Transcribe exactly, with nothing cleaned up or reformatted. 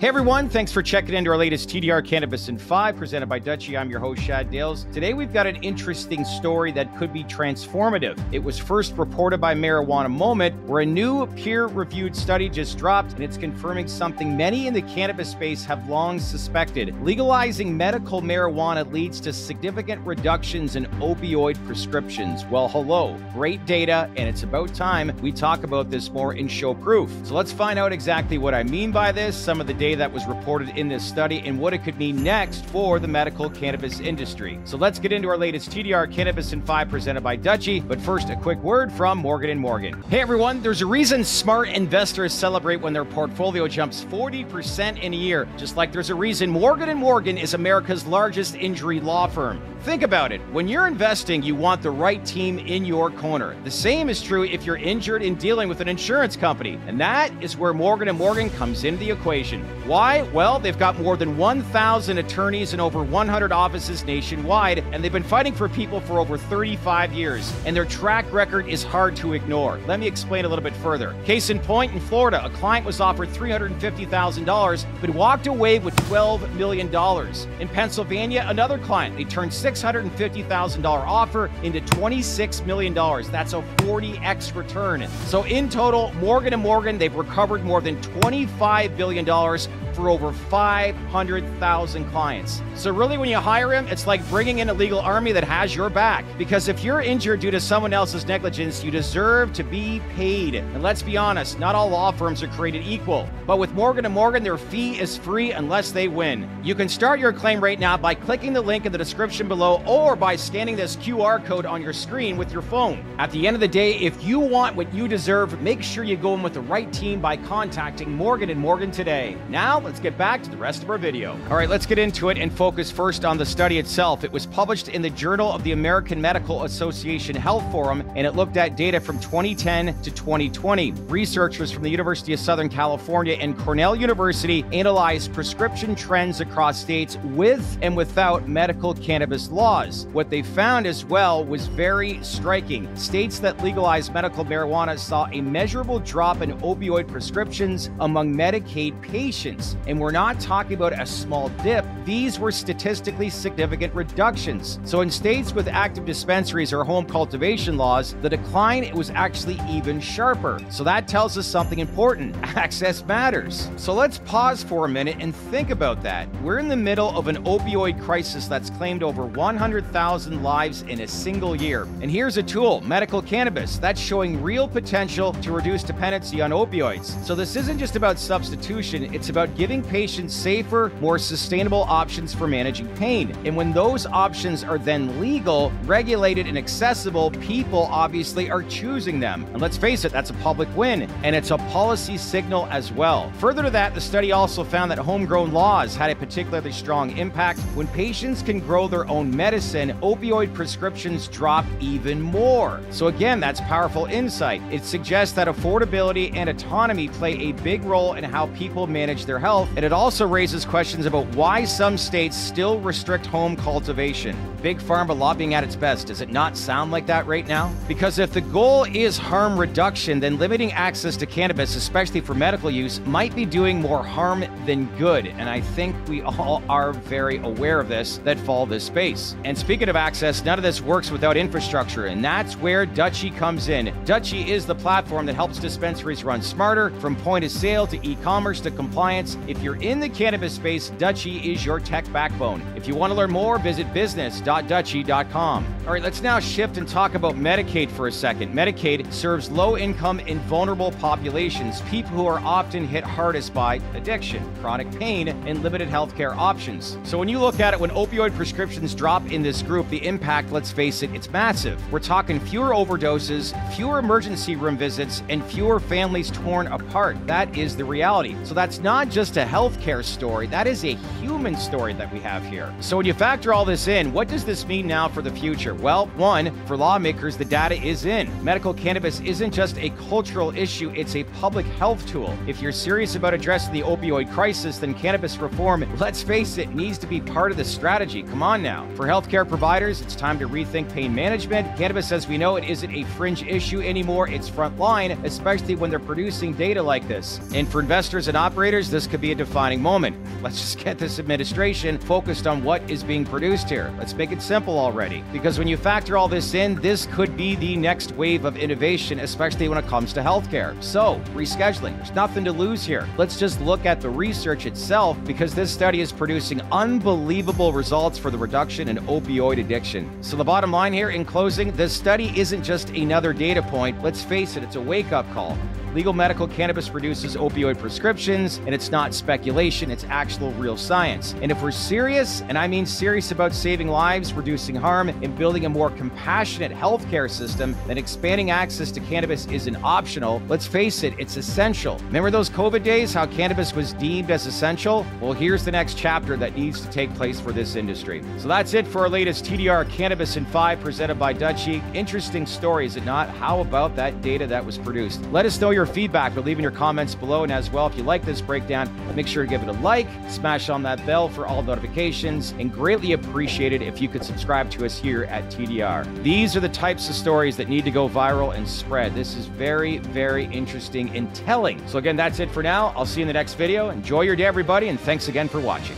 Hey everyone, thanks for checking into our latest T D R Cannabis in five, presented by Dutchie. I'm your host, Shad Dales. Today we've got an interesting story that could be transformative. It was first reported by Marijuana Moment, where a new peer-reviewed study just dropped, and it's confirming something many in the cannabis space have long suspected. Legalizing medical marijuana leads to significant reductions in opioid prescriptions. Well, hello, great data, and it's about time we talk about this more and show proof. So let's find out exactly what I mean by this, some of the data that was reported in this study, and what it could mean next for the medical cannabis industry. So let's get into our latest T D R Cannabis in five, presented by Dutchie. But first, a quick word from Morgan and Morgan. Hey everyone, there's a reason smart investors celebrate when their portfolio jumps forty percent in a year, just like there's a reason Morgan and Morgan is America's largest injury law firm. Think about it. When you're investing, you want the right team in your corner. The same is true if you're injured in dealing with an insurance company, and that is where Morgan and Morgan comes into the equation. Why? Well, they've got more than one thousand attorneys and over one hundred offices nationwide, and they've been fighting for people for over thirty-five years, and their track record is hard to ignore. Let me explain a little bit further. Case in point, in Florida, a client was offered three hundred fifty thousand dollars, but walked away with twelve million dollars. In Pennsylvania, another client, they turned six hundred fifty thousand dollars offer into twenty-six million dollars. That's a forty X return. So in total, Morgan and Morgan, they've recovered more than twenty-five billion dollars for over five hundred thousand clients. So really, when you hire him, it's like bringing in a legal army that has your back. Because if you're injured due to someone else's negligence, you deserve to be paid. And let's be honest, not all law firms are created equal. But with Morgan and Morgan, their fee is free unless they win. You can start your claim right now by clicking the link in the description below or by scanning this Q R code on your screen with your phone. At the end of the day, if you want what you deserve, make sure you go in with the right team by contacting Morgan and Morgan today. Now, let's get back to the rest of our video. All right, let's get into it and focus first on the study itself. It was published in the Journal of the American Medical Association Health Forum, and it looked at data from twenty ten to twenty twenty. Researchers from the University of Southern California and Cornell University analyzed prescription trends across states with and without medical cannabis laws. What they found as well was very striking. States that legalized medical marijuana saw a measurable drop in opioid prescriptions among Medicaid patients. And we're not talking about a small dip. These were statistically significant reductions. So in states with active dispensaries or home cultivation laws, the decline was actually even sharper. So that tells us something important. Access matters. So let's pause for a minute and think about that. We're in the middle of an opioid crisis that's claimed over one hundred thousand lives in a single year. And here's a tool, medical cannabis, that's showing real potential to reduce dependency on opioids. So this isn't just about substitution, it's about giving patients safer, more sustainable options for managing pain. And when those options are then legal, regulated, and accessible, people obviously are choosing them. And let's face it, that's a public win, and it's a policy signal as well. Further to that, the study also found that homegrown laws had a particularly strong impact. When patients can grow their own medicine, opioid prescriptions drop even more. So again, that's powerful insight. It suggests that affordability and autonomy play a big role in how people manage their health, and it also raises questions about why some states still restrict home cultivation. Big pharma lobbying at its best. Does it not sound like that right now? Because if the goal is harm reduction, then limiting access to cannabis, especially for medical use, might be doing more harm than good. And I think we all are very aware of this that follow this space. And speaking of access, none of this works without infrastructure, and that's where Dutchie comes in. Dutchie is the platform that helps dispensaries run smarter, from point of sale to e-commerce to compliance. If you're in the cannabis space, Dutchie is your tech backbone. If you want to learn more, visit business dot dutchie dot com. All right, let's now shift and talk about Medicaid for a second. Medicaid serves low-income and vulnerable populations, people who are often hit hardest by addiction, chronic pain, and limited healthcare options. So when you look at it, when opioid prescriptions drop in this group, the impact, let's face it, it's massive. We're talking fewer overdoses, fewer emergency room visits, and fewer families torn apart. That is the reality. So that's not just a healthcare story, that is a human story that we have here. So when you factor all this in, what does does this mean now for the future? Well, one, for lawmakers, the data is in. Medical cannabis isn't just a cultural issue, it's a public health tool. If you're serious about addressing the opioid crisis, then cannabis reform, let's face it, needs to be part of the strategy. Come on now. For healthcare providers, it's time to rethink pain management. Cannabis, as we know, it isn't a fringe issue anymore, it's frontline, especially when they're producing data like this. And for investors and operators, this could be a defining moment. Let's just get this administration focused on what is being produced here. Let's make it simple already. Because when you factor all this in, this could be the next wave of innovation, especially when it comes to healthcare. So, rescheduling, there's nothing to lose here. Let's just look at the research itself, because this study is producing unbelievable results for the reduction in opioid addiction. So the bottom line here in closing, this study isn't just another data point. Let's face it, it's a wake-up call. Legal medical cannabis reduces opioid prescriptions, and it's not speculation, it's actual real science. And if we're serious, and I mean serious about saving lives, reducing harm, and building a more compassionate healthcare system, then expanding access to cannabis isn't optional. Let's face it, it's essential. Remember those COVID days, how cannabis was deemed as essential? Well, here's the next chapter that needs to take place for this industry. So that's it for our latest T D R Cannabis in five presented by Dutchie. Interesting story, is it not? How about that data that was produced? Let us know your Your feedback by leaving your comments below, and as well, if you like this breakdown, make sure to give it a like, smash on that bell for all notifications, and greatly appreciate it if you could subscribe to us here at T D R. These are the types of stories that need to go viral and spread. This is very, very interesting and telling. So again, that's it for now. I'll see you in the next video. Enjoy your day, everybody, and thanks again for watching.